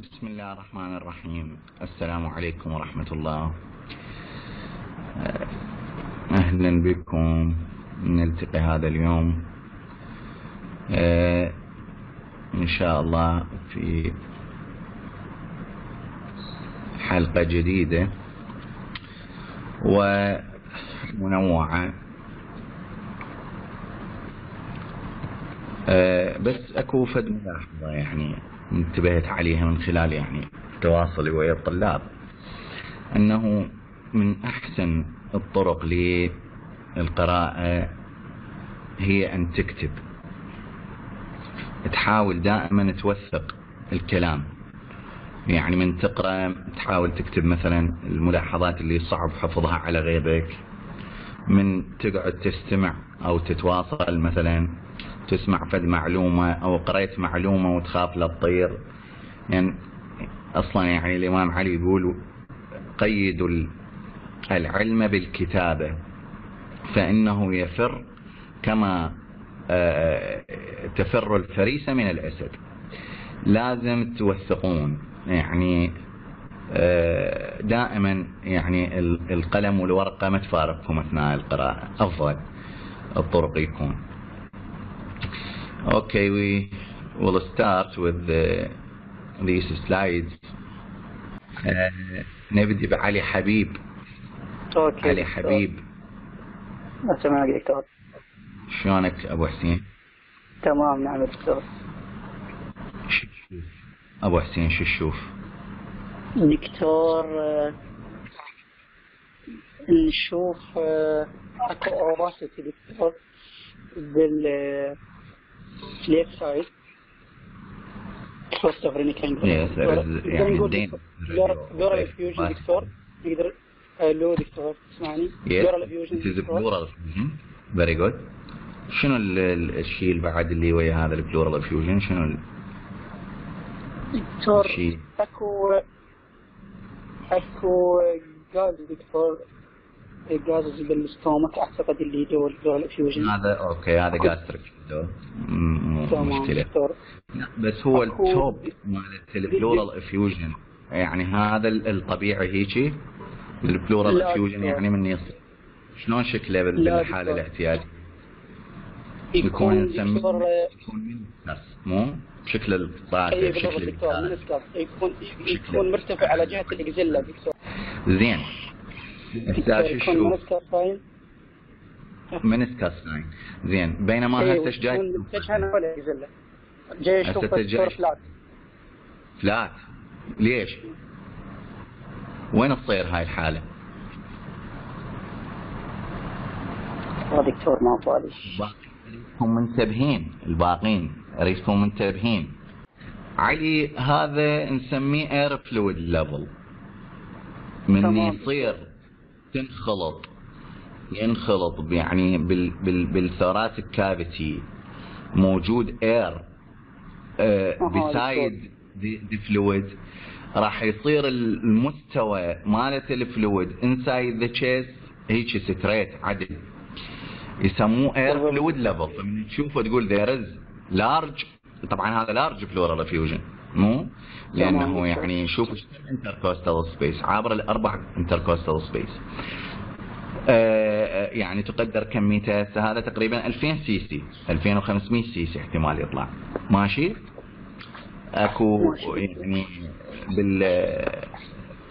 بسم الله الرحمن الرحيم. السلام عليكم ورحمة الله، أهلا بكم. نلتقي هذا اليوم إن شاء الله في حلقة جديدة ومنوعة. بس اكو فد ملاحظة يعني انتبهت عليها من خلال يعني تواصلي ويا الطلاب، انه من احسن الطرق للقراءة هي ان تكتب، تحاول دائما توثق الكلام. يعني من تقرأ تحاول تكتب مثلا الملاحظات اللي صعب حفظها على غيرك، من تقعد تستمع او تتواصل مثلا تسمع فد معلومة أو قرأت معلومة وتخاف لا تطير. يعني أصلا يعني الإمام علي يقول قيدوا العلم بالكتابة فإنه يفر كما تفر الفريسة من الأسد. لازم توثقون يعني دائما يعني القلم والورقة ما تفارقكم أثناء القراءة، أفضل الطرق يكون. Okay, we will start with these slides. نبدأ بعلي حبيب. Okay. علي حبيب. السلام عليكم دكتور. شلونك أبو حسين؟ تمام نعم دكتور. أبو حسين شو تشوف؟ دكتور نشوف أكو أوباسيتي دكتور بال left side first of renic angle. Yes, pleural effusion دكتور. نقدر لو دكتور تسمعني؟ pleural effusion is pleural. Very good. شنو الشيء اللي بعد اللي ويا هذا pleural effusion؟ شنو دكتور؟ اكو غاز دكتور، غاز بالستومك اعتقد اللي دول pleural effusion. هذا اوكي، هذا gastric مشكلة. بس هو التوب مال البلورال افيوجن يعني هذا الطبيعي هيجي البلورال افيوجن يعني من يصير شلون شكله بالحالة الاحتياجية يكون نسميه مو شكل الطالب شكل يكون مرتفع على جهة الاكزيلا دكتور. زين احتاج شو منسكاس لاين. زين بينما هسه جاي اشوف فلات فلات. ليش؟ وين تصير هاي الحالة؟ دكتور ما طالع هم منتبهين، الباقين اريدكم منتبهين. علي هذا نسميه اير فلويد ليفل، من يصير تنخلط ينخلط يعني بالثوراتيك كافيتي موجود اير بسايد دي فلويد، راح يصير المستوى مالت الفلويد انسايد ذا تشيست هيك ستريت عدل، يسموه اير فلويد ليفل. فمن تشوفه تقول ذير از لارج، طبعا هذا لارج بلورال افيوجن مو لانه يعني شوف انتركوستال سبيس عبر الاربع انتركوستال سبيس يعني تقدر كميته هذا تقريبا 2000 سي سي 2500 سي سي احتمال يطلع. ماشي اكو يعني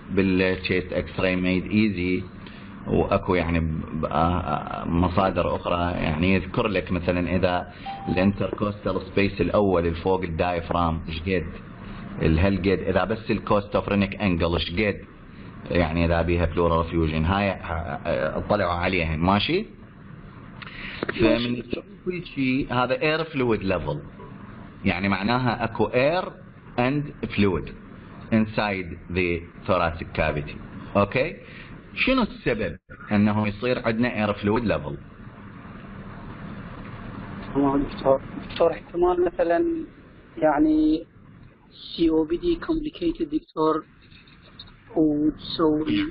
بالتشيست اكس راي ميد ايزي، واكو يعني مصادر اخرى يعني يذكر لك مثلا اذا الانتركوستال سبيس الاول الفوق الدايفرام شقد الهلقد، اذا بس الكوست اوف رينك انجل شقد يعني اذا بيها بلورال افيوجن هاي اطلعوا عليها. ماشي فمن كل شيء هذا اير فلويد ليفل يعني معناها اكو اير اند فلويد انسايد ذا ثوراتيك كافيتي. اوكي شنو السبب انه يصير عندنا اير فلويد ليفل؟ دكتور احتمال مثلا يعني سي او بي دي كومبليكيتد دكتور وتسوي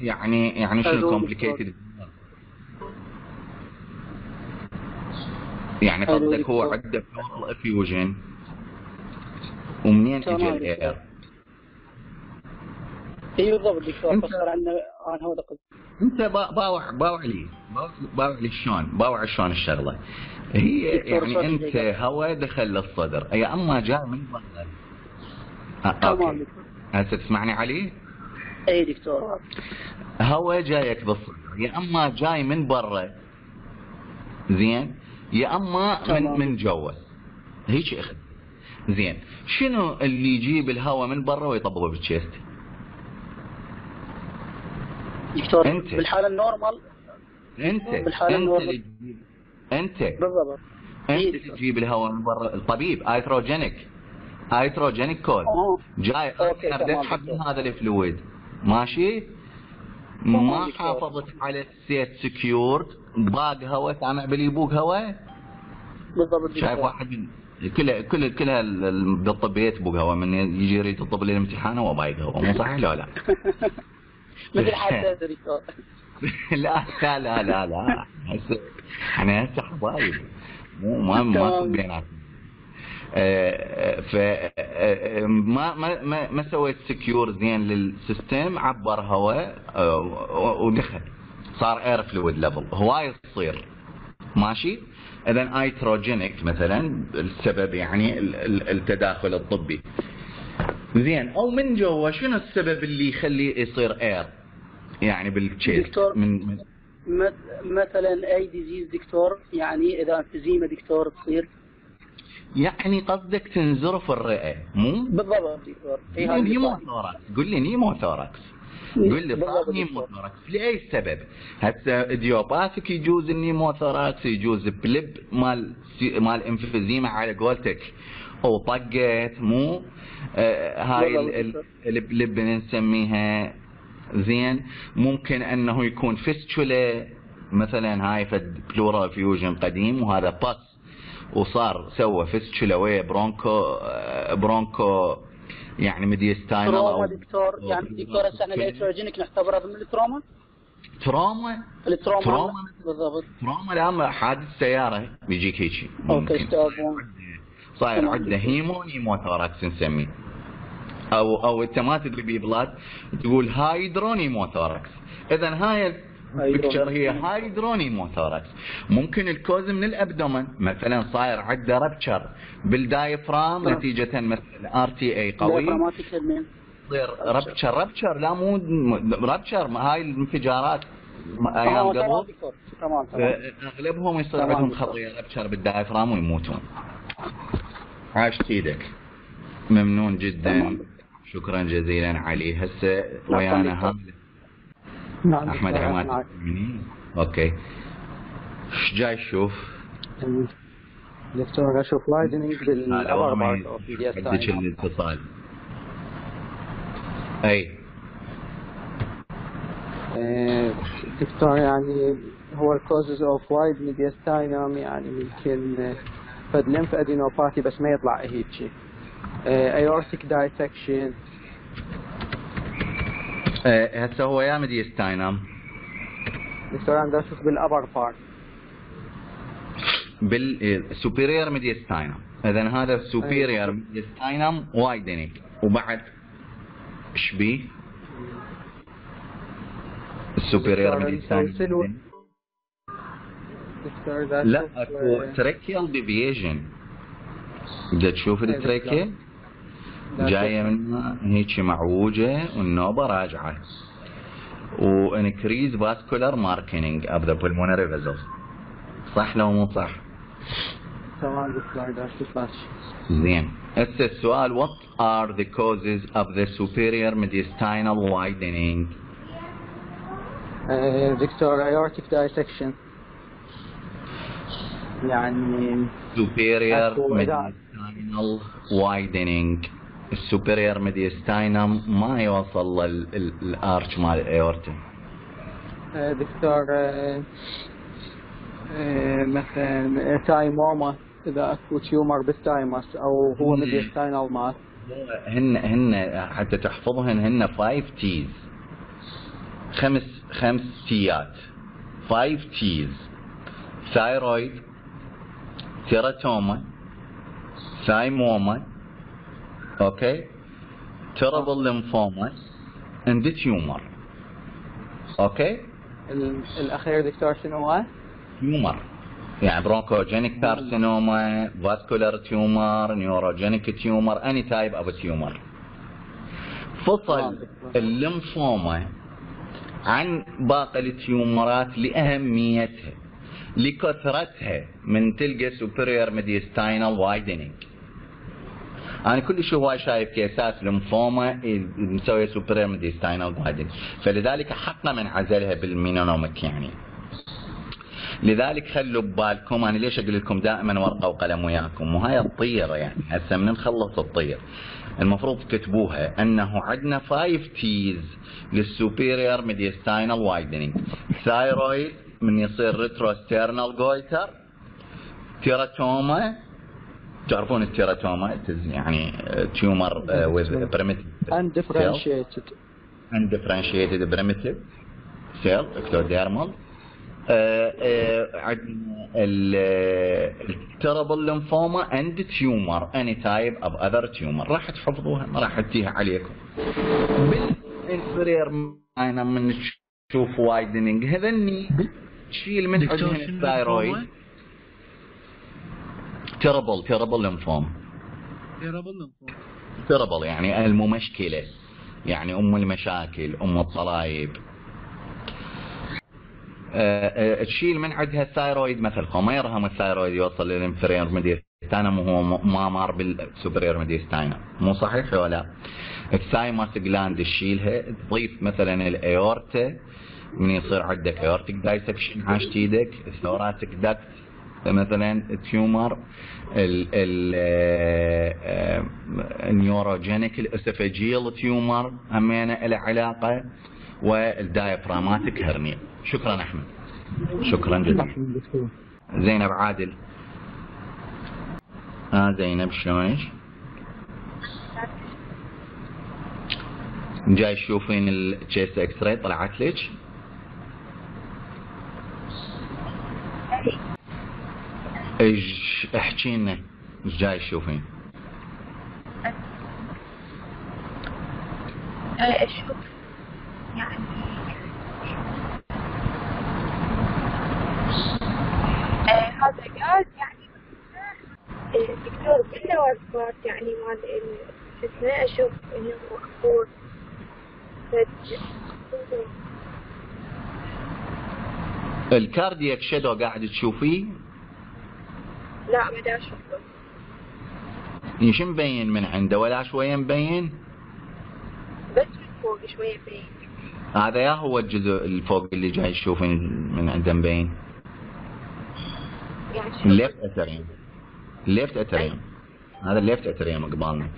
يعني شنو كومبليكيتد؟ يعني قصدك هو عنده بلورال افيوجن ومنين اجى الاير؟ اي بالضبط دكتور، فسر عنا عن هذا قد انت باوع لي شلون، باوع شلون الشغله هي يعني انت هواء دخل للصدر، اي اما جاء من الظهر. اوكي هسه تسمعني علي؟ اي دكتور. هواء جايك بالصدر يا اما جاي من برا زين يا اما من جوا هيك اخذ زين. شنو اللي يجيب الهواء من برا ويطبقه بالتشيست؟ دكتور انت بالحاله النورمال انت بالضبط انت تجيب الهواء من برا. الطبيب ايتروجينيك كود جاي اكثر تسحب من هذا الفلويد ماشي، ما حافظت على السيت سكيورد باق هواء سامع باليبوق هواء بالضبط. شايف واحد من كلها بالطب يتبوق هواء من يجي يريد الطب للامتحان هو بايق هواء، مو صحيح لو لا؟ مثل حادثه دكتور. لا لا لا لا هسه احنا هسه حبايب مو ما بيناتنا. ف ما ما ما سويت سكيور زين للسيستم، عبر هواء ودخل صار اير فلويد ليفل. هواي يصير ماشي. اذا ايتروجينيك مثلا السبب يعني التداخل الطبي زين، او من جوا شنو السبب اللي يخليه يصير اير يعني بالتشيست دكتور؟ من مثلا اي ديزيز دكتور، يعني اذا انفزيما دكتور تصير يعني قصدك تنزرف الرئه مو؟ بالضبط دكتور. نيموثوركس قول لي، نيموثوركس قول لي صار نيموثوركس لاي سبب؟ هسه اديوباثيك يجوز النيموثوركس، يجوز بلب مال انفزيما على قولتك او طقت مو هاي البلب نسميها زين. ممكن انه يكون فيستولا مثلا، هاي فد بلورال فيوجن قديم وهذا باس وصار سوى فيستولا ويا برونكو يعني ميديستاينال تروما دكتور. يعني دكتور هسه احنا الايتروجينيك نعتبرها ضمن التروما؟ تروما بالضبط. تروما لما حادث سياره بيجيك هيك اوكي صاير عندنا هيمو نيموثوركس نسميه، او انت ما تدري ببلاد تقول هايدرو نيموثوركس. اذا هاي البكتشر هي هايدرو نيموثوركس. ممكن الكوز من الابدومن مثلا صاير عنده ربتشر بالدايفرام نتيجه مثلا ار تي اي قوي، يصير ربتشر لا مو ربتشر، هاي الانفجارات ايام قبل تمام اغلبهم يصير عندهم خطير ربتشر بالدايفرام ويموتون. عاشت ايدك، ممنون جدا، شكرا جزيلا علي. هسه ويانا هم احمد حماد. اوكي ايش جاي تشوف؟ دكتور انا اشوف لايدنج بالابر بارت اوف بي دي اس الاتصال. اي دكتور يعني هو الكوزز اوف وايد ميديستاينوم، يعني ممكن فد ليمف ادينوباثي بس ما يطلع هيك ايورتيك دايسكشن. هسه هو يا ميديستاينم دكتور انا اشوف بالابر بارت بالسوبيريور ميديستاينم. اذا هذا السوبيريور ميديستاينم وايدنينج وبعد ايش بيه؟ السوبيريور ميديستاينم لا اكو تراكيال ديفيشن. بدك تشوف التراكيال جايه منها هيك معوجه والنوبه راجعه، وانكريز فاسكولار ماركينج اوف ذا بلمونري فيزلز. صح لو مو صح؟ تمام زين. هسه السؤال what are the causes of the superior mediastinal widening؟ دكتور aortic dissection يعني superior mediastinal widening. السوبيريور ميديستاينم ما يوصل للارش مال الاورتا. دكتور مثلا تايموما اذا اكو تيومر بالتايمس او هو ميديستاينال ماس هن حتى تحفظهن هن 5 تيز، خمس تيات 5 تيز: ثايرويد، تيراتوما، ثايموما، اوكي، تيرابل ليمفوما، in the tumor. Okay? الأخير دكتور شنو هو؟ tumor. يعني bronchogenic carcinoma, vascular tumor, neurogenic tumor, any type of tumor. فصل الليمفوما عن باقي التيومرات لأهميتها لكثرتها من تلقى superior mediastinal widening. أنا كل شيء هواي شايف كيسات لمفوما مسوية superior mediastinal widening، فلذلك حقنا من عزلها بالمينونومك يعني. لذلك خلوا ببالكم أنا ليش أقول لكم دائما ورقة وقلم وياكم، وهاي الطير يعني هسه من نخلص الطير. المفروض تكتبوها انه عندنا 5 تيز للسوبيريور ميديستاينال وايدنينج، ثايرويد من يصير ريتروسترنال جويتر، تيراتوما، تعرفون التيراتوما يعني تيومر ويز بريميتيف اندفرنشيتد بريميتيف سيل اكتوديرمال، عندنا التربل لمفوما اند تيومر اني تايب اوف اذر تيومر. راح تحفظوها ما راح تتيها عليكم. بالانفيرير انا من تشوف وايدنينج هذني تشيل من عندهم الثايرويد تربل لمفوما تربل يعني المشكله يعني ام المشاكل ام الطلايب. تشيل من عندها الثايرويد مثلكم ما يرهم الثايرويد يوصل للانفيريور ميديستانم وهو ما مار بالسوبريور ميديستانم، مو صحيح ولا؟ الثايموس جلاند تشيلها، تضيف مثلا الايورتا من يصير عندك ايورتيك دايسكشن عاشت ايدك، الثوراتيك داكت مثلا تيومر، النيوروجينيك الاسفاجيال تيومر همينه له علاقه، والدايفراماتيك هرنيا. شكرا احمد. شكرا جزيلا. زينب عادل. زينب شلونك؟ جاي تشوفين التشيست اكس راي طلعت لك؟ احكي لنا ايش جاي تشوفين؟ اشوف يعني هذا جاز يعني الدكتور كله وصفات يعني مال شفنا اشوف انه مقبول الكاردياك شادو قاعد تشوفيه؟ لا ما دا اشوفه. شو مبين من عنده ولا شويه مبين؟ بس من فوق شويه مبين. هذا يا هو الجزء الفوق اللي جاي تشوفين من عنده مبين؟ الليفت اتريوم. الليفت اتريوم. هذا الليفت اتريوم قبالنا.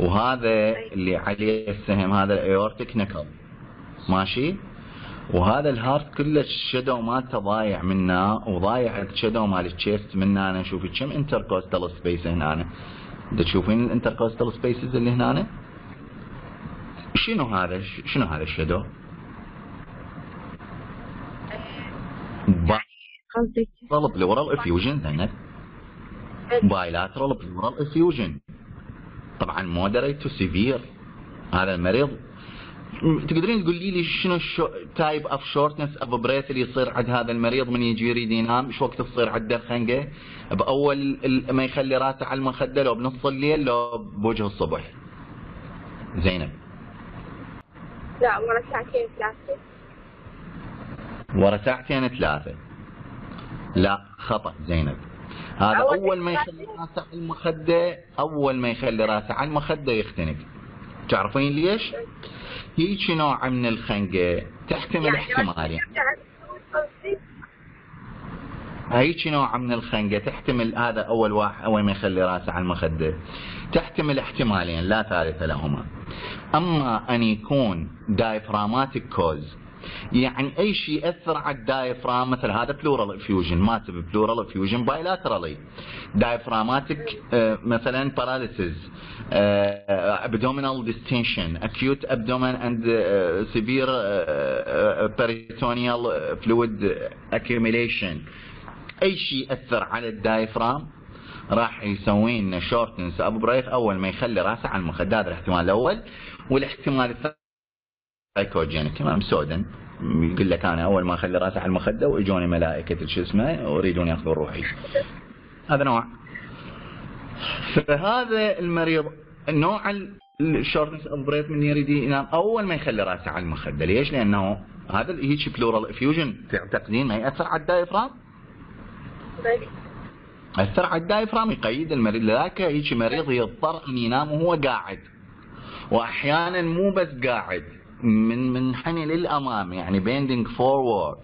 وهذا اللي عليه السهم هذا الايورتيك نكل. ماشي؟ وهذا الهارت كله الشادو مالته ضايع منا وضايع الشادو مال التشيست منا. انا اشوف كم انتركوستال سبيس هنا أنا. تشوفين الانتركوستال سبيسز اللي هنا أنا؟ شنو هذا؟ شنو هذا الشادو؟ بايلاترال بلورال افيوجن زينب. بايلاترال بلورال افيوجن. طبعا مودريت تو سيفير. هذا المريض تقدرين تقولي لي شنو تايب اوف شورتنس اوف بريث اللي يصير عند هذا المريض من يجي يريد ينام؟ شو وقت تصير عنده الخنقه؟ باول ما يخلي راسه على المخده لو بنص الليل لو بوجه الصبح. زينب. لا ورا ساعتين ثلاثه. ورا ساعتين ثلاثه. لا خطأ زينب. هذا أول ما يخلي راسه على المخدة يختنق. تعرفين ليش؟ هيك نوع من الخنقة تحتمل احتمالين. هيك نوع من الخنقة تحتمل هذا أول واحد أول ما يخلي راسه على المخدة تحتمل احتمالين لا ثالث لهما. أما أن يكون دايفراماتيك كوز يعني اي شيء ياثر على الدايفرام مثل هذا بلورال افيوجن مات بلورال افيوجن بايلاترالي دايفراماتيك مثلا باراليسيس ابدومينال ديستنشن اكيوت ابدومين اند سيفير بيريتونيال فلويد اكيوميليشن اي شيء ياثر على الدايفرام راح يسوي لنا شورتنس اب بريث اول ما يخلي راسه على المخدات الاحتمال الاول والاحتمال الثاني سايكوجينيك كمان سودن. يقول لك انا اول ما اخلي راسي على المخده واجوني ملائكه شو اسمه ويريدون ياخذون روحي. هذا نوع. فهذا المريض نوع الشورتنس اوف بريث من يريد ينام اول ما يخلي راسه على المخده، ليش؟ لانه هذا هيك بلورال افيوجن تعتقدين ما ياثر على الدايفرام؟ ياثر على الدايفرام، يقيد المريض، لذلك هيك مريض يضطر ان ينام وهو قاعد، واحيانا مو بس قاعد، منحني للامام، يعني بيندنج فورورد،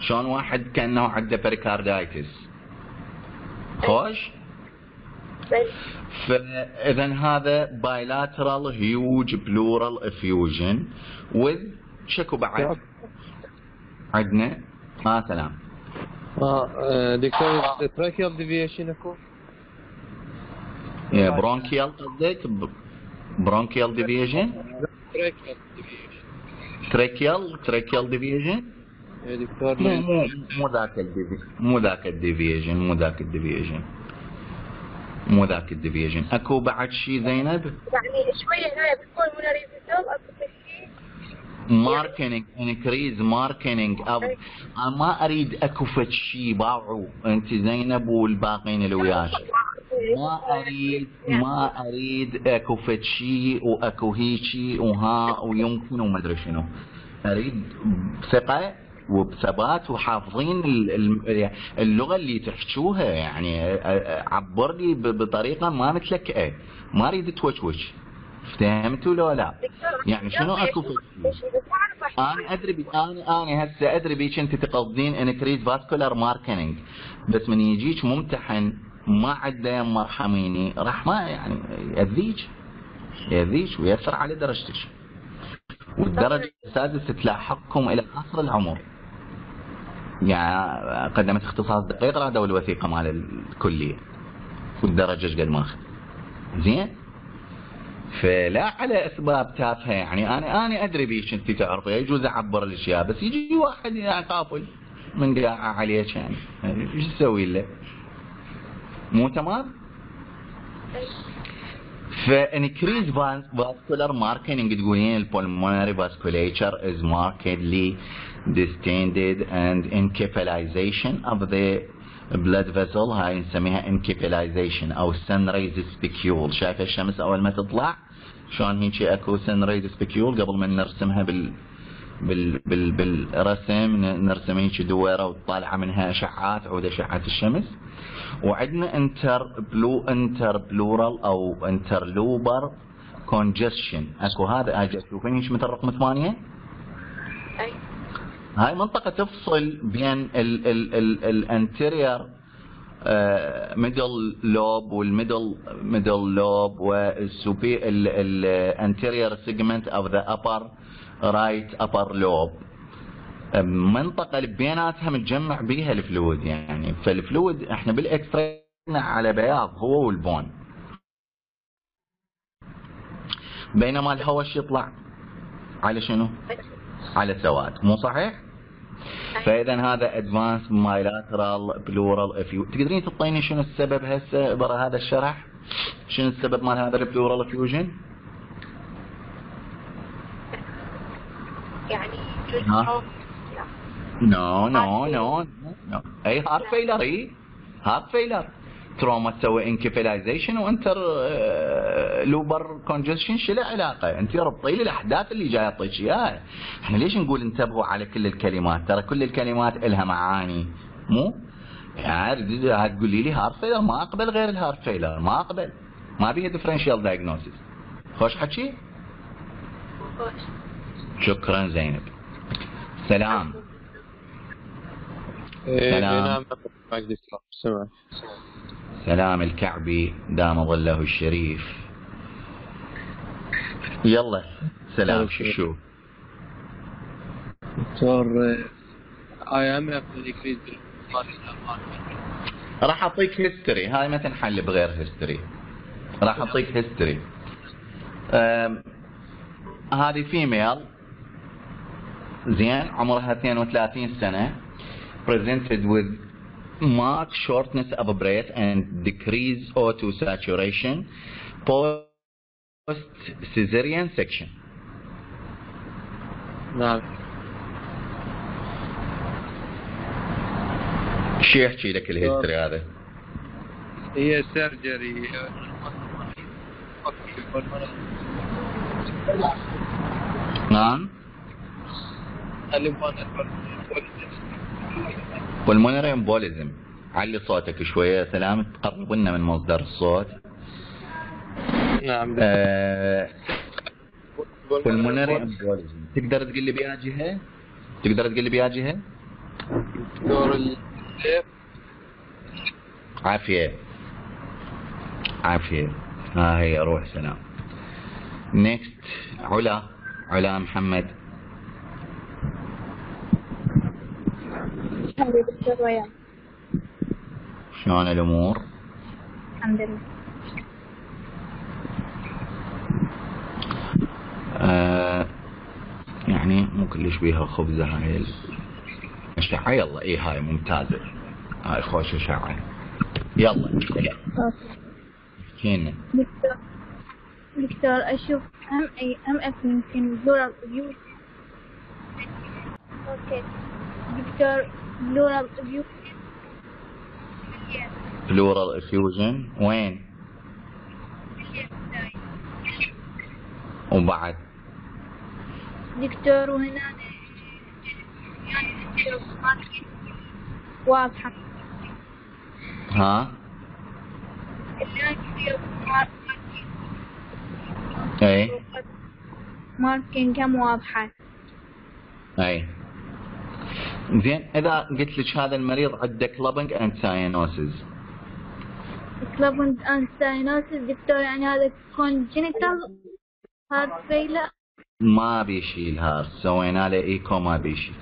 شلون واحد كانه عنده بريكاردايتس. خوش؟ فاذا هذا bilateral huge pleural effusion with شكو بعد؟ عندنا سلام. دكتور tracheal deviation اكو؟ برونكيال قصدك؟ برونكيال deviation؟ tracheal deviation؟ يا دكتور مو ذاك الديفيجن. اكو بعد شيء زينب؟ يعني شويه هاي بتكون موناريزم اكو شيء ماركتنج انكريز ماركتنج اب. ما اريد اكو فد شيء باعوا انت زينب والباقيين اللي وياك. ما اريد اكو فد شيء واكو هيجي وها ويمكن وما ادري شنو. اريد ثقه وبثبات وحافظين اللغه اللي تحكوها، يعني عبر لي بطريقه ما متلكئه، ما اريد توشوش. فهمتوا لو لا؟ يعني شنو اكو انا هسه ادري بيك انت تقصدين انكريز فاسكولار ماركنينج، بس من يجيك ممتحن ما عنده مرحميني راح ما يعني يأذيك ويأثر على درجتك، والدرجه السادسه تلاحقكم الى اخر العمر. يعني قدمت اختصاص دقيق، هذا والوثيقه مال الكليه والدرجه ايش قد ماخذ. زين؟ فلا على اسباب تافهه، يعني انا ادري بيش انت تعرفي، يجوز اعبر الاشياء، بس يجي واحد يعني طافل من قاعه عليك، يعني ايش تسوي له؟ مو تمام؟ فانكريز فاسكولار ماركينج تقولين البولمونري فاسكوليتشر از ماركدلي ديستندد اند انكيبلايزيشن اوف ذا بلاد فيسل. هاي نسميها انكيبلايزيشن او سن ريز سبيكيول. شايفه الشمس اول ما تطلع شلون هيك اكو سن ريز سبيكيول؟ قبل ما نرسمها بالرسم نرسم هيك دويره وطالعه منها اشعات، عود اشعه الشمس. وعندنا انتر بلورال او انترلوبر كونجستشن اكو. هذا اجي تشوفين ايش مثل رقم 8؟ اي هاي منطقه تفصل بين الانتيرير ميدل لوب والميدل لوب والسوبي الانتيرير سيجمنت اوف ذا ابر رايت ابر لوب. منطقة بيناتها متجمع بيها الفلويد، يعني فالفلويد احنا بالاكس راي على بياض هو والبون، بينما الهواء يطلع على شنو؟ على سواد، مو صحيح؟ فاذا هذا ادفانس بايلاترال بلورال افيوجن. تقدرين تعطيني شنو السبب هسه برا هذا الشرح؟ شنو السبب مال هذا البلورال افيوجن؟ يعني No. أي هارت فيلر، أي هارت فيلر. تروما تسوي انكفلايزيشن وانتر لوبر كونجستشن، شو له علاقة؟ أنت ربطي لي الأحداث اللي جاية تعطيك إياها. إحنا ليش نقول انتبهوا على كل الكلمات؟ ترى كل الكلمات إلها معاني، مو؟ يعني هتقولي لي هارت فيلر ما أقبل غير الهارت فيلر، ما أقبل. ما بيها ديفرنشال دايجنوسيس. خوش حكي؟ خوش. شكرا زينب. سلام. سلام. سلام الكعبي دام ظله الشريف. يلا سلام. شو دكتور اي ام اف الانكريز راح اعطيك هيستوري، هاي ما تنحل بغير هيستوري، راح اعطيك هيستوري. هذه فيميل زين عمرها 32 سنة presented with marked shortness of breath and decreased autosaturation post Caesarean section. نعم. شو يحكي لك الهيستوري هذا؟ هي سيرجري. نعم. Pulmonary embolism. علي صوتك شوية سلام، تقرب لنا من مصدر الصوت. نعم. Pulmonary embolism. تقدر تقول لي بيها جهة؟ دور الليف. عافية. ها هي روح سلام. نيكست علا. محمد. هلا دكتور ريان. شلون الامور؟ الحمد لله. يعني مو كلش بيها خبزه هاي الاشعه. يلا اي هاي ممتازه، هاي خوش اشعه. يلا احكينا دكتور. اشوف ام اف يمكن بلورال ابيوز. اوكي دكتور، بلورال افيوجن. بلورال افيوجن وين؟ وبعد دكتور وهنا واضحة. ها؟ اي ماركين كم واضحة. اي زين، اذا قلت لك هذا المريض عنده كلابنج اند ساينوسيس. كلابنج اند ساينوسيس دكتور يعني هذا كونجنتال هارت فيلا؟ ما بيشيل هارت، سوينا له ايكو ما بيشيل.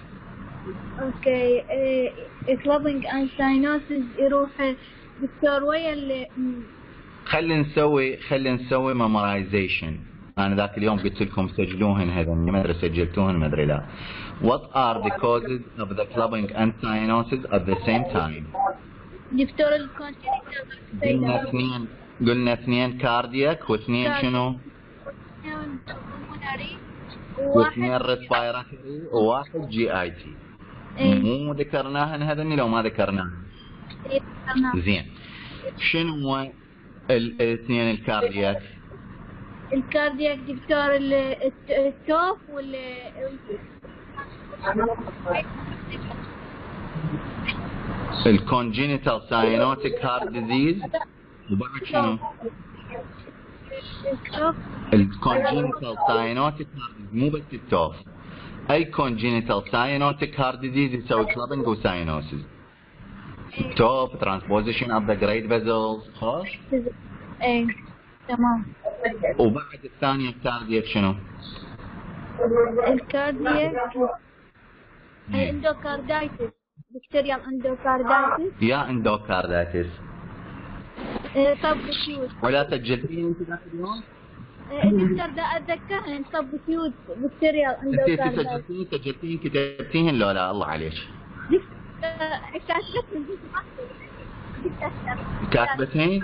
اوكي كلابنج اند ساينوسيس يروح دكتور ويا اللي خلينا نسوي ميمورايزيشن. أنا ذاك اليوم قلت لكم سجلوهن هذين، ما أدري سجلتوهن ما أدري لا. What are the causes of the clubbing and cyanosis at the same time؟ دكتور الكونجنتال قلنا اثنين كاردياك واثنين شنو؟ واثنين ريسبيراتوري وواحد جي اي تي. مو ذكرناهن هذين لو ما ذكرناهن. زين شنو هو الاثنين الكاردياك؟ الكاردياك دكتور التوف وال الكونجنتال ساينوتيك هارت ديزيز. وبعد شنو؟ الكونجنتال ساينوتيك هارت، مو بس التوف، اي كونجنتال ساينوتيك هارت ديزيز يسوي كلابنج وساينوسيس. توف، ترانسبوزيشن اوف ذا جريت فيزلز. خوش؟ اي تمام. وبعد الثانية الكاردياك شنو؟ الكاردياك الاندوكاردايتس. بكتيريال اندوكاردايتس يا اندوكاردايتس. طب كيوت ولا سجلتين انت ذاك اليوم؟ دكتور دا اتذكرهن. طب كيوت بكتيريال اندوكاردايتس انت سجلتين كتبتيهن لو لا؟ الله عليك كاتبتهن.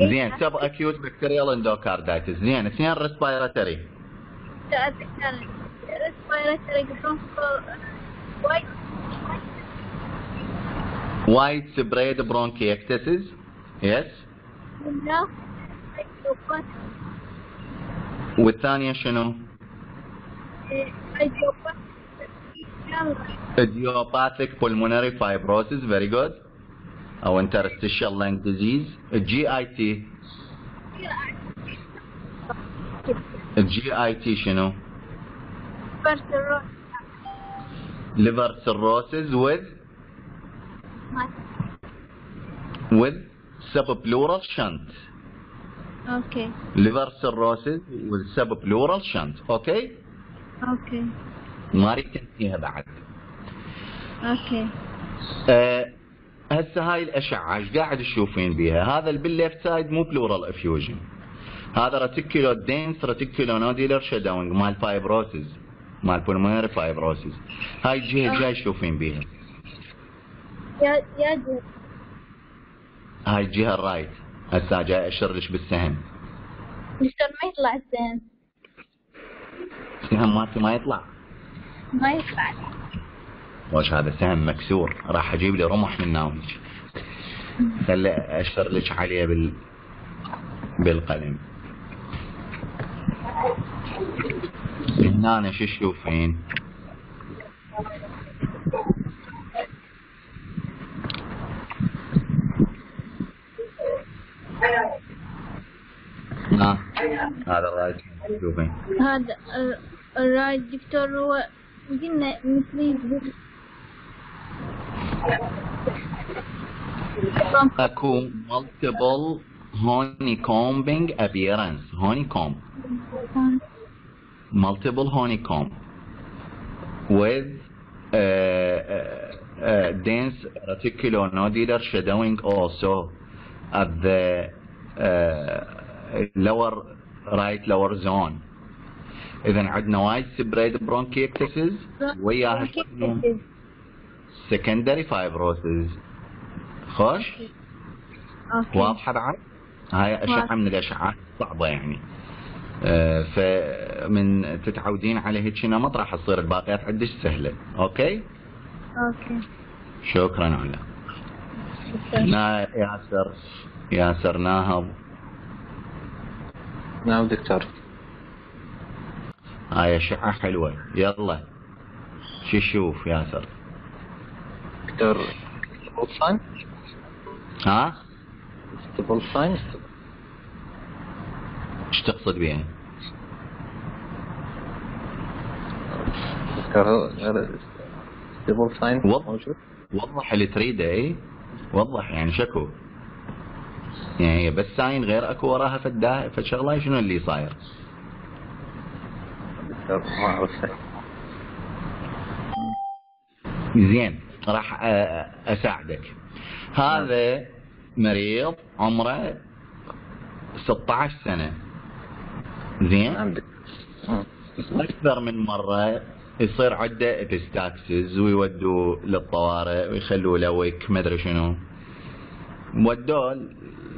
زين سب اكيوت بكتيريال اندوكاردايتس. زين اثنين ريسبيراتوري. وايد سبريد برونكيكتسز. يس. والثانية شنو؟ ايديوباثيك بولمونري فايبروسيس. فيري جود. أو Interstitial lung disease. GIT. GIT شنو؟ Liver cirrhosis with subpleural shunt. Okay. Liver cirrhosis with subpleural shunt. Okay. Okay. ما ريت فيها بعد. Okay. هسه هاي الاشعه ايش قاعد تشوفين بيها؟ هذا بالليفت سايد مو بلورال افيوجن، هذا رتيكولو دينس رتيكولو نودولر شادوينج مال فايبروسيس، مال بولمونري فايبروسيس. هاي الجهه جاي تشوفين بيها. يا جهه هاي الجهه الرايت. هسه جاي اشر لك بالسهم. دكتور ما يطلع السهم. السهم مالتي ما يطلع. ما يطلع واش هذا سهم مكسور، راح اجيب لي رمح من ناويج هلا اشر لك عليه بالقلم. هنا أنا شو تشوفين؟ هذا الرايد تشوفين؟ هذا الرايد دكتور هو قلنا مثل اكو multiple honeycombing appearance. honeycomb multiple honeycomb with dense reticular nodular shadowing also at the lower right lower zone. إذا عندنا wide spread bronchiectasis وياها secondary fibrosis. خوش؟ واضحة بعد؟ هاي أشعة من الأشعة صعبة يعني. فمن تتعودين على هيك نمط راح تصير الباقيات عندك سهله. اوكي؟ اوكي. شكرا على. لا ياسر، ياسر ناهض. نعم دكتور. هاي اشعه حلوه، يلا. شو تشوف ياسر؟ دكتور stable sign؟ ها؟ stable sign؟ ايش تقصد بها؟ ستيبل ساين موجود؟ وضح اللي تريده. اي وضح يعني شكو يعني هي بس ساين غير اكو وراها فشغله. شنو اللي صاير؟ ما اعرف. زين راح اساعدك. هذا مريض عمره 16 سنه. زين اكثر من مره يصير عنده ابستاكسز ويودوا للطوارئ ويخلوه لويك ما ادري شنو. ودوه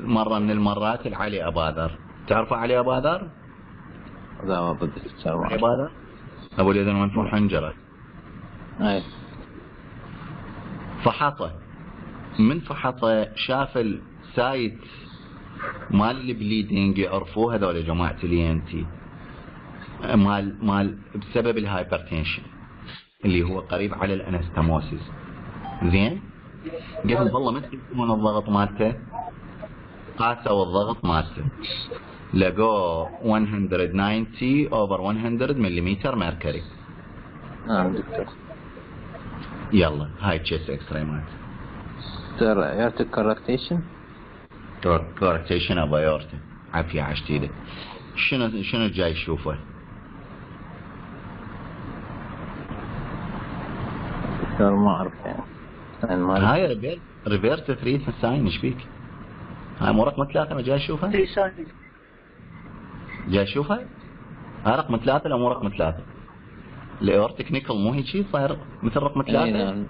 مره من المرات لعلي اباذر. تعرفوا علي اباذر؟ لا ما بدي تعرف علي اباذر؟ ابو الاذن منفوح حنجره. اي فحطه. من فحطه شاف السايت مال البليدنج، يعرفوه هذول جماعه الاي ان تي، مال بسبب الهايبرتنشن اللي هو قريب على الانستموسيس. زين قال والله ما تكون الضغط مالته قاسه والضغط مالته لقوه 190 اوفر 100 ملم مركوري. نعم دكتور. يلا هاي تشيست اكس راي مالته. دكتور ايرتيك كوركتيشن كوركتيشن ابو ايرتيك. عافيه عشتيده. شنو جاي تشوفه؟ دكتور ما اعرف يعني. هاي ريفيرت 3 ساين. ايش بيك؟ هاي مو رقم 3 ما جاي تشوفها؟ 3 ساين جاي تشوفها؟ هاي رقم 3 لو مو رقم 3؟ الاورتيك نيكل مو هيجي صاير مثل رقم 3؟ نعم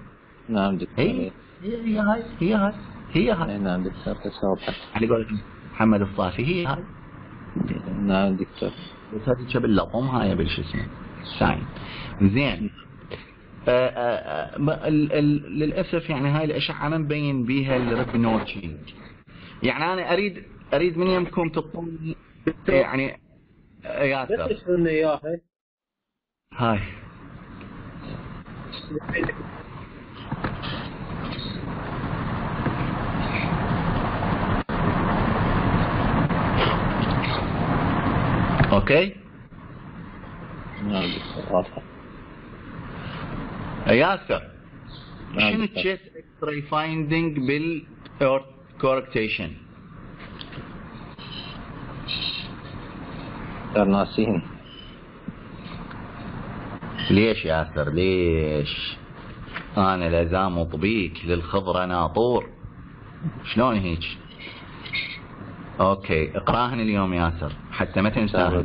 نعم دكتور. هي هاي هي هاي هي هاي. نعم دكتور واضحه. على قولة محمد الصافي هي هاي. نعم دكتور. بس هذه شبل لقم هاي بالشو اسمه ساين. زين للاسف يعني هاي الاشعه ما مبين بيها الريب نوتشينج. يعني انا اريد من يمكم تطلبون يعني ياسر بس لنا اياها. هاي اوكي؟ نعم دكتور. ياسر شنو تشيست اكس راي فايندينج بالكوركتيشن؟ ناسين. ليش ياسر ليش؟ انا لازام مطبيك للخضره ناطور. شلون هيك؟ اوكي اقراهن اليوم ياسر حتى ما تنساها.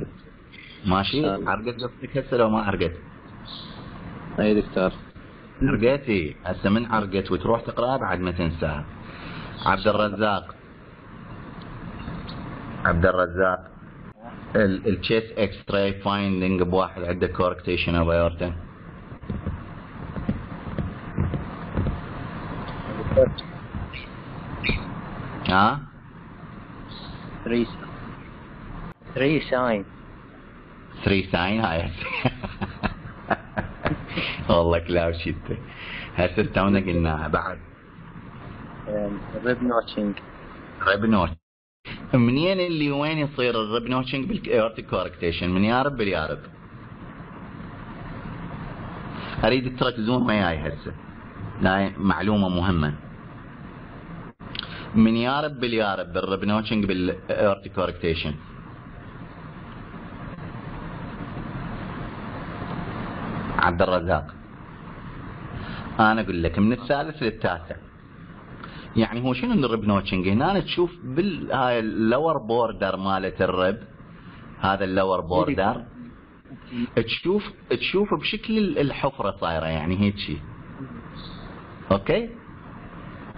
ماشي؟ عرقت قصتك هسه لو ما عرقت؟ اي دكتور. عرقتي هسه من عرقت وتروح تقراها بعد ما تنساها. عبد الرزاق التشيست اكس راي فايندينج بواحد عنده كوركتيشن اوف ايورتا. Huh? three sign هاي والله كلاو شتى هسه استونا قلناها بعد ريب نوتشينج منين اللي وين يصير الريب نوتشينج بالاورتيك كوركتيشن من يارب باليارب اريد تركزون وياي هسه هاي معلومه مهمه من يارب باليارب بالريب نوتشينج بالاورتيك كوركتيشن عبد الرزاق انا اقول لك من الثالث للتاسع يعني هو شنو الريب نوتشنج؟ هنا تشوف بالهاي اللور بوردر مالت الرب هذا اللور بوردر تشوف بشكل الحفره صايره يعني هيك شيء اوكي؟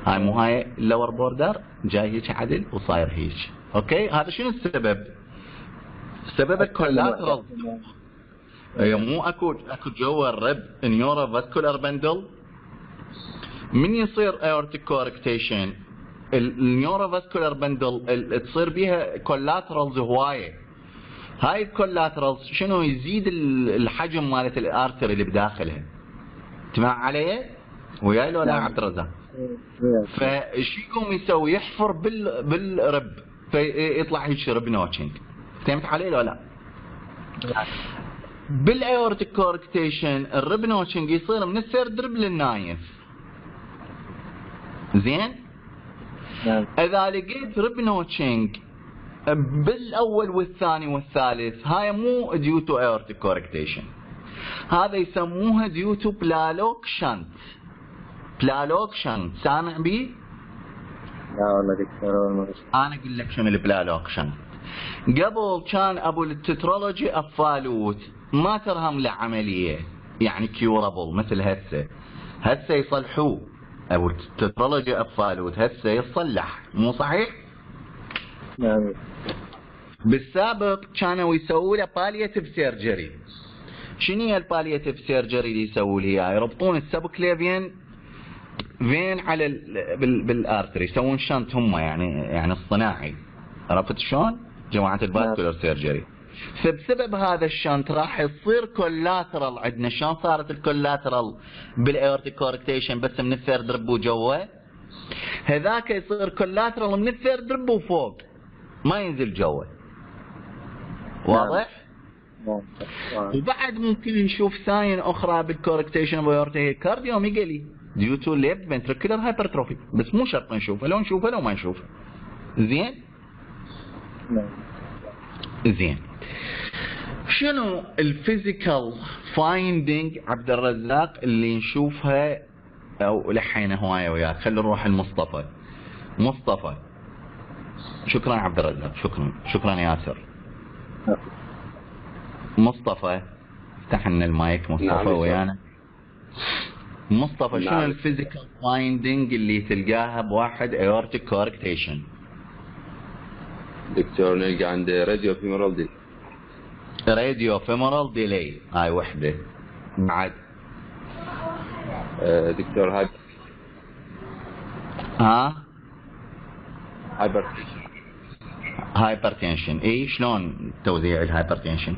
هاي مو هاي اللور بوردر جاي هيك عدل وصاير هيك اوكي؟ هذا شنو السبب؟ سبب الكولاترال مو اكو جوا الرب نيورو فاسكولار بندل من يصير ايورتيك كوركتيشن النيورو فاسكولار بندل تصير بيها كولاترالز هوايه هاي الكولاترالز شنو يزيد الحجم مالت الارتري اللي بداخلها تمام علي؟ وياي لو لا عبد الرزاق فشو يقوم يسوي؟ يحفر بالرب فيطلع هيك ريب نوتشنج فهمت علي لو لا؟ بالايورتيك كوركتيشن الريب نوتشنج يصير من الثيرد ريب للنايف زين؟ نعم اذا لقيت ريب نوتشنج بالاول والثاني والثالث هاي مو ديو تو ايورتيك كوركتيشن هذا يسموها ديو تو بلالوك شنت سامع بي؟ لا والله دكتور انا اقول لك شنو البلالوك شنت قبل كان ابو التترولوجي اوف فالوت ما ترهم له عمليه يعني كيورابل مثل هسه يصلحوه ابو التترولوجي اوف فالوت هسه يصلح مو صحيح؟ نعم بالسابق كانوا يسووا له بالياتيف سيرجري شنو هي البالياتيف سيرجري اللي يسووا له اياها؟ يربطون السبكليفين فين على بالارتري يسوون شنت هم يعني الصناعي عرفت شلون؟ جماعة الباسكولار سيرجري فبسبب هذا الشنت راح يصير كولاترال عندنا شلون صارت الكولاترال بالايورتيك كوركتيشن بس من الثيرد رب وجوه هذاك يصير كولاترال من الثيرد رب وفوق ما ينزل جوه واضح؟ وبعد ممكن نشوف ثانية اخرى بالكوركتيشن بالايورتيك كارديوميجالي ديو تو ليفت فنتريكولار هايبرتروفي بس مو شرط نشوفها لو نشوفها لو ما نشوفها زين؟ زين شنو الفيزيكال فايندينج عبد الرزاق اللي نشوفها او لحينا هوايه وياك خلينا نروح لمصطفى شكرا عبد الرزاق شكرا ياسر مصطفى افتح لنا المايك مصطفى ويانا مصطفى شنو الفيزيكال فايندينج اللي تلقاها بواحد ايورتيك كوركتيشن دكتور نلقى عند راديو فيمورال ديلي هاي وحده بعد دكتور هاي هايبرتنشن اي شلون توزيع الهايبرتنشن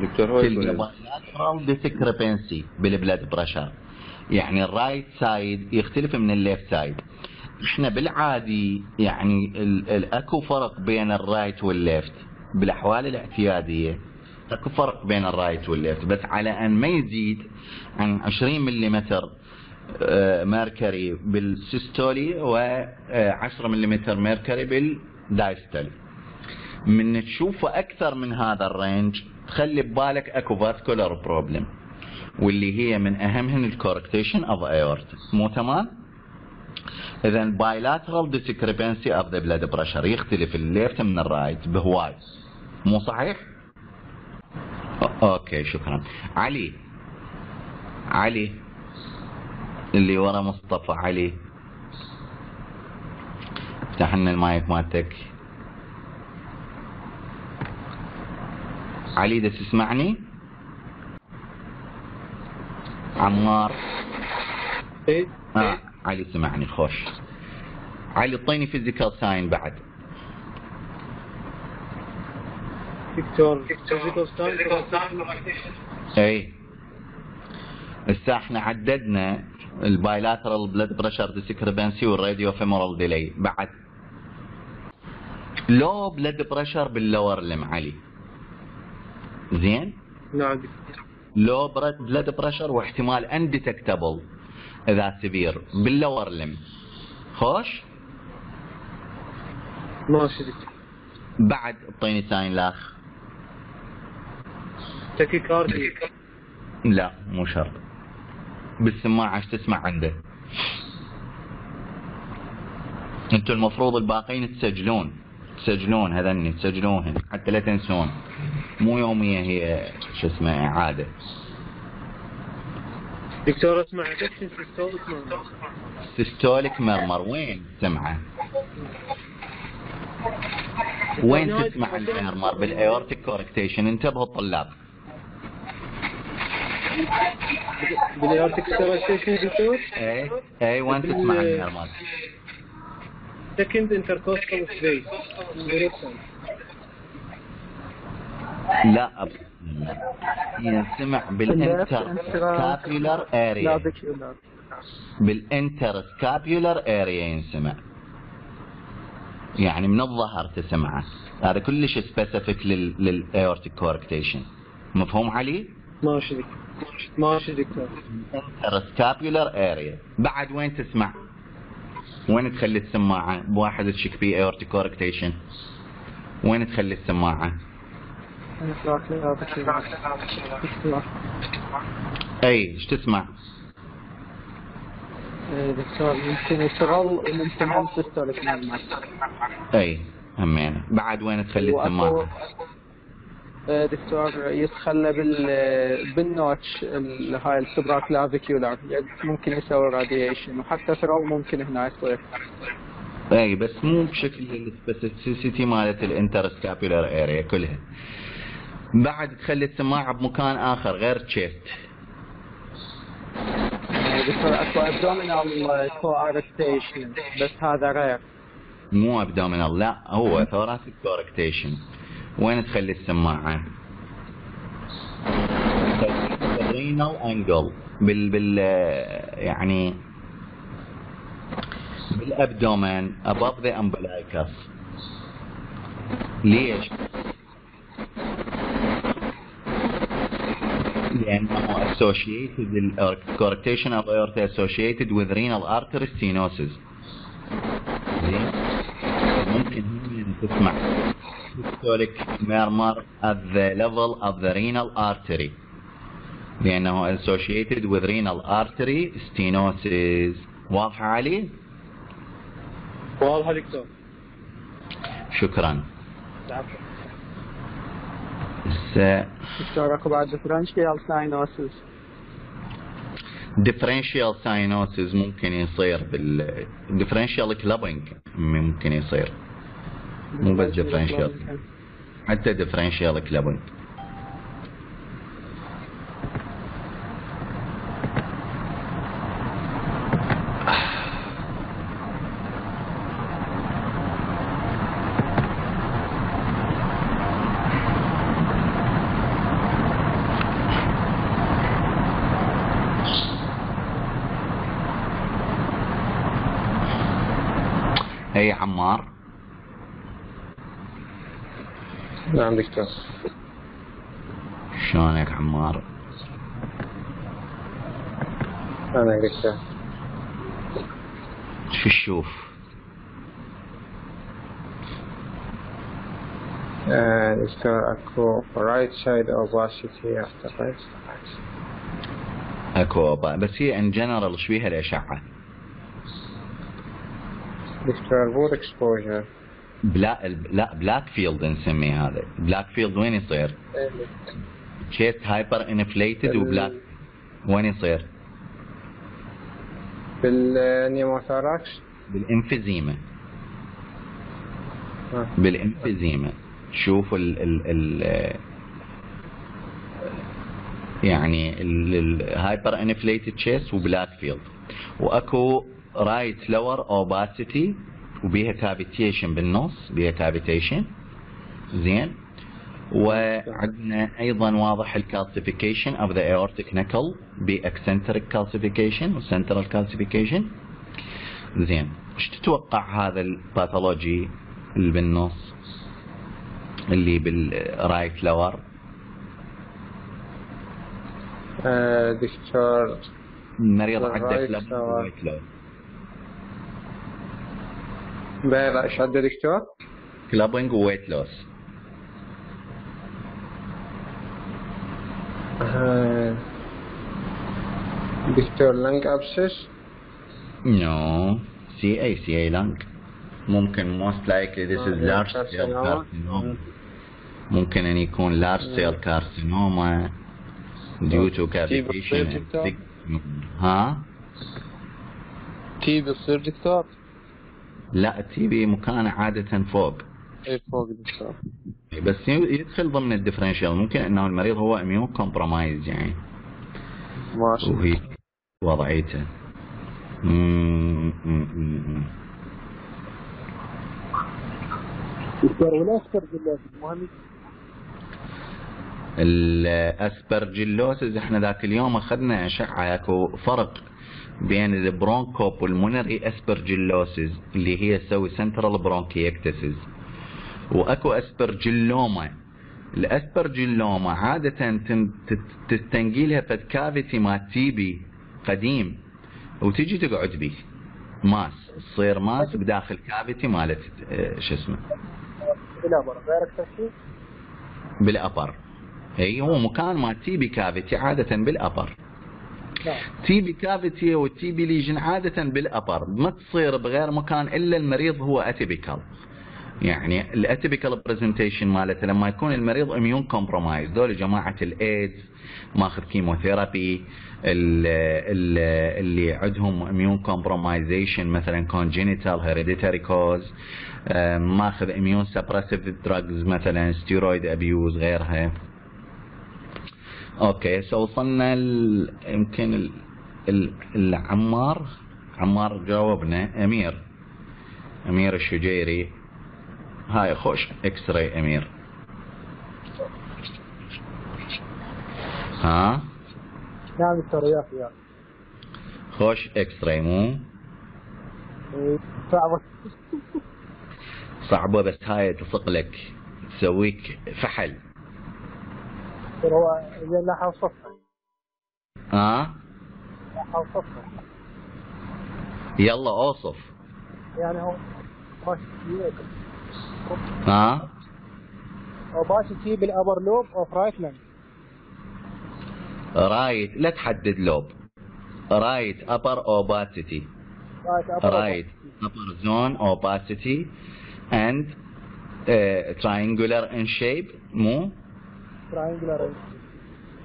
دكتور هو باللاترال ديسكريبنسي بالبلاد بريشر يعني الرايت سايد يختلف من الليفت سايد احنا بالعادي يعني اكو فرق بين الرايت والليفت بالاحوال الاعتياديه اكو فرق بين الرايت والليفت بس على ان ما يزيد عن 20 ملم ميركوري بالسيستولي و10 ملم ميركوري بالدايستولي من تشوفه اكثر من هذا الرينج تخلي ببالك اكو فاسكولار بروبلم واللي هي من اهمهن الكوركتيشن اوف ايورتا مو تمام؟ اذا بايلاترال ديسكريبنسي اوف ذا بلاد بريشر يختلف الليفت من الرايت بهواي مو صحيح؟ اوكي شكرا علي اللي ورا مصطفى علي افتح لنا المايك مالتك علي دا تسمعني؟ عمار علي سمعني خوش. علي اعطيني فيزيكال ساين بعد. دكتور فيزيكال ساين اي هسه احنا عددنا البايلاترال بلد بريشر ديسكربنسي والراديو فيمورال ديلي. بعد لو بلد بريشر باللور لم علي زين؟ نعم لو بلد بريشر واحتمال انديتكتبل اذا سيفير باللور لم. خوش؟ ماشي دكتور. بعد اعطيني ساين لاخ. تاكيكارديا. لا مو شرط. بالسماعه ايش تسمع عنده؟ انتم المفروض الباقيين تسجلون هذني تسجلوهن حتى لا تنسون. مو يوميه هي شو اسمه اعاده. دكتور اسمع سيستوليك مرمر. سيستوليك مرمر وين تسمعه؟ وين تسمع المرمر؟ بالايورتيك كوركتيشن. انتبهوا الطلاب. بالايورتيك كوركتيشن دكتور؟ اي وين تسمع المرمر؟ سكند انتركوستال سبيس. لا أبدا ينسمع بالانترسكابيولار اريا. بالانترسكابيولار اريا ينسمع، يعني من الظهر تسمعه. هذا كلش سبيسيفيك للايورتيك كوركتيشن. مفهوم علي؟ ماشي دكتور. انترسكابيولار اريا. بعد وين تسمع؟ وين تخلي السماعه؟ بواحد تشك بيه ايورتيك كوركتيشن وين تخلي السماعه؟ اي ايش تسمع؟ دكتور يمكن يشتغل سيستوليك مرمر. اي همين. بعد وين تخلي السماعه؟ دكتور يتخلى بالنوتش هاي السبرا كلافيكيولار، يعني ممكن يسوي راديشن وحتى ثرول ممكن هنا يصير. اي بس مو بشكل السبيسيفيسيتي مالت الانترسكابيولار اريا كلها. بعد تخلي السماعه بمكان اخر غير تشيست. دكتور اكو ابدومينال كوركتيشن بس هذا غير. مو ابدومينال لا، هو ثوراسيك كوركتيشن. وين تخلي السماعه؟ بالرينال انجل بال يعني بالابدومن above the umbilicus. ليش؟ لانه associated correction of aorta associated with renal artery stenosis. زين؟ ممكن تسمع systolic murmur at the level of the renal artery لأنه associated with renal artery stenosis. واضحة علي؟ واضحة دكتور. شكرا. دكتور اكو بعد differential cyanosis. differential cyanosis ممكن يصير بال differential clubbing ممكن يصير. مو بس ديفرنشيال، حتى ديفرنشيال كلابنج. اي عمار. نعم دكتور. شلونك عمار؟ انا دكتور. شو تشوف؟ دكتور اكو رايت سايد اوباسيتي اعتقد. اكو بس هي ان جنرال ايش بيها الاشعه؟ دكتور بور اكسبوجر. لا بلاك فيلد نسميه هذا. بلاك فيلد وين يصير؟ تشيست هايبر انفليتد وبلاك وين يصير؟ بالنيموثوراكس. بالانفيزيما. شوف ال يعني الهايبر انفليتد تشيست وبلاك فيلد. واكو رايت لور اوباسيتي وبيها كافيتيشن بالنص، بيها كافيتيشن. زين. وعندنا ايضا واضح الكالسيفيكيشن اوف ذا ايورتيك نكل باكسنتريك كالسيفيكيشن وسنترال كالسيفيكيشن. زين. ايش تتوقع هذا الباثولوجي اللي بالنص اللي بالرايت لور؟ دكتور المريض عندك رايت لور بقى ايش عندك دكتور؟ كلابينج وويت لوس. دكتور لانج ابسس؟ نو سي اي لانج ممكن most likely this is large cell carcinoma. ممكن أن يكون large cell carcinoma due to cavitation. ها؟ تي بي يصير دكتور؟ لا التي بي مكانه عادة فوق. اي فوق دكتور. بس يدخل ضمن الديفرنشال، ممكن أنه المريض هو اميون كومبرومايز يعني. ماشي. وهي وضعيته. دكتور ولا اسبرجيلوسز؟ الاسبرجيلوسز احنا ذاك اليوم اخذنا اشعه، اكو فرق بين البرونكو بولمونري اسبرجيلوسز اللي هي تسوي سنترال برونكيكتسز، واكو اسبرجيلوما. الاسبرجيلوما عاده تستنقي لها فد كافيتي ما تيبي قديم وتجي تقعد بيه ماس، تصير ماس بداخل كافيتي مالت شو اسمه؟ بالابر غير اكثر شيء؟ بالابر. اي هو مكان ما تي بي كافيتي عاده بالابر. تي بي كافيتي والتي بي ليجن عاده بالابر، ما تصير بغير مكان الا المريض هو اتيبيكال. يعني الاتيبيكال برزنتيشن مالته لما يكون المريض اميون كومبرومايز، ذول جماعه الايدز ماخذ كيموثيرابي، اللي عندهم اميون كومبرومايزيشن مثلا كونجينيتال هيريديتاري كوز، ماخذ اميون سبرسيف دراجز مثلا ستيرويد ابيوز غيرها. اوكي هسه وصلنا يمكن العمار. عمار جاوبنا. امير الشجيري، هاي خوش اكس راي امير. ها نعم دكتور وياك خوش اكس راي مو صعبه صعبه بس هاي تلصق لك تسويك فحل. هو لا حوصفها. ها لا حوصفها. يلا اوصف. يعني هو خوش وياك. ها اوباسيتي بالابر لوب اوف رايت لانج. رايت لا تحدد لوب، رايت ابر اوباسيتي، رايت ابر زون اوباسيتي اند تراينجولار ان شيب مو تراينجولار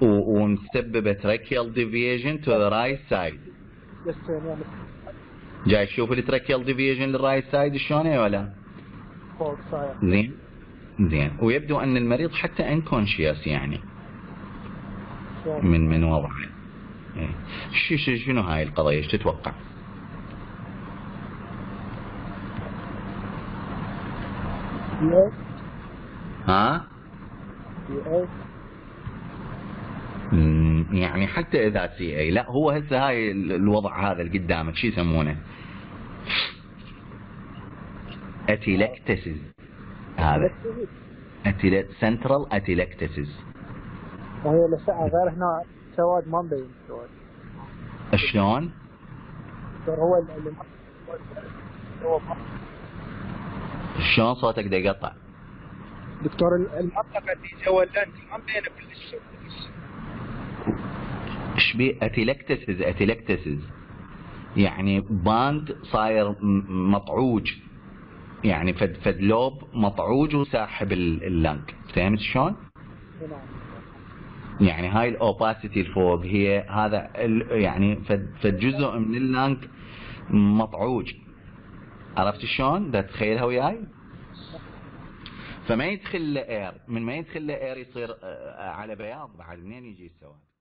ومسببه تراكيال ديفيجن تو ذا رايت سايد. جاي تشوف التراكيال ديفيجن للرايت سايد شلون هي ولا؟ زين ويبدو ان المريض حتى انكونشياس يعني من وضعه. شنو هاي القضيه ايش تتوقع؟ ها؟ يعني حتى اذا سي اي لا، هو هسه هاي الوضع هذا اللي قدامك شو يسمونه؟ اتيلكتسيس. هذا سنترال اتيلكتسيس. وهي لسعة غير هنا سواد ما مبين سواد. شلون؟ هو اللي شلون صوتك دا يقطع؟ دكتور المنطقة اللي جوا اللانج ما مبينة كلش. ايش بيه اتيلكتسيس؟ اتيلكتسيس يعني باند صاير مطعوج، يعني فد لوب مطعوج وساحب اللنج. فهمت شلون؟ يعني هاي الاوباسيتي الفوق هي هذا يعني فد جزء من اللنج مطعوج. عرفت شلون؟ دا تخيلها وياي؟ فما يدخل اير، من ما يدخل اير يصير على بياض بعد منين يجي السواد؟